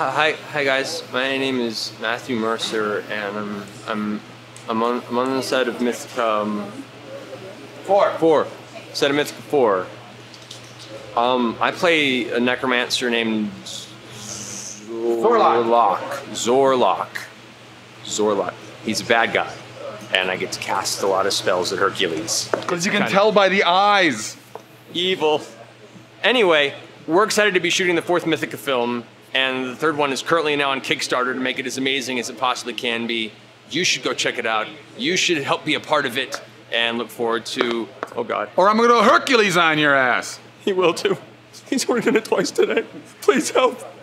Hi guys, my name is Matthew Mercer, and I'm on the side of Mythica 4. Side of Mythica 4. I play a necromancer named Zorlok. He's a bad guy, and I get to cast a lot of spells at Hercules. Because you can tell by the eyes. Evil. Anyway, we're excited to be shooting the 4th Mythica film. And the 3rd one is currently now on Kickstarter to make it as amazing as it possibly can be. You should go check it out. You should help be a part of it and look forward to, oh God. Or I'm gonna go Hercules on your ass. He will too. He's already done it twice today. Please help.